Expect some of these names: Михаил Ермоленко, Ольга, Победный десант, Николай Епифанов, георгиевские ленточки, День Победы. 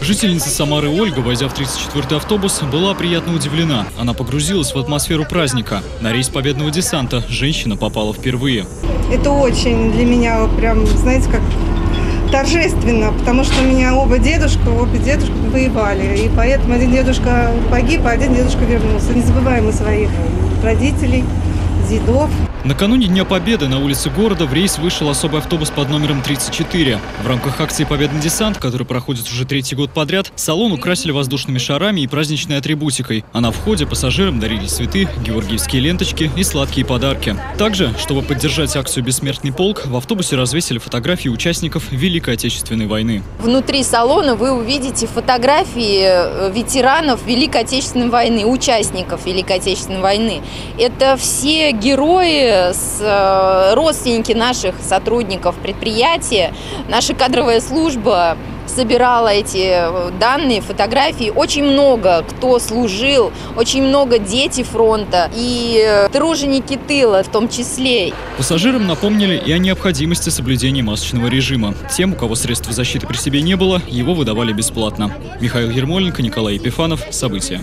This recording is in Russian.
Жительница Самары Ольга, войдя в 34-й автобус, была приятно удивлена. Она погрузилась в атмосферу праздника. На рейс Победного десанта женщина попала впервые. Это очень для меня прям, знаете, как торжественно, потому что у меня оба дедушка воевали. И поэтому один дедушка погиб, а один дедушка вернулся. Не забываем о своих родителей, дедов. Накануне Дня Победы на улице города в рейс вышел особый автобус под номером 34. В рамках акции «Победный десант», который проходит уже 3-й год подряд, салон украсили воздушными шарами и праздничной атрибутикой. А на входе пассажирам дарили цветы, георгиевские ленточки и сладкие подарки. Также, чтобы поддержать акцию «Бессмертный полк», в автобусе развесили фотографии участников Великой Отечественной войны. Внутри салона вы увидите фотографии ветеранов Великой Отечественной войны, участников Великой Отечественной войны. Это все герои, родственники наших сотрудников предприятия. Наша кадровая служба собирала эти данные, фотографии. Очень много кто служил, очень много дети фронта и труженики тыла в том числе. Пассажирам напомнили и о необходимости соблюдения масочного режима. Тем, у кого средств защиты при себе не было, его выдавали бесплатно. Михаил Ермоленко, Николай Епифанов. События.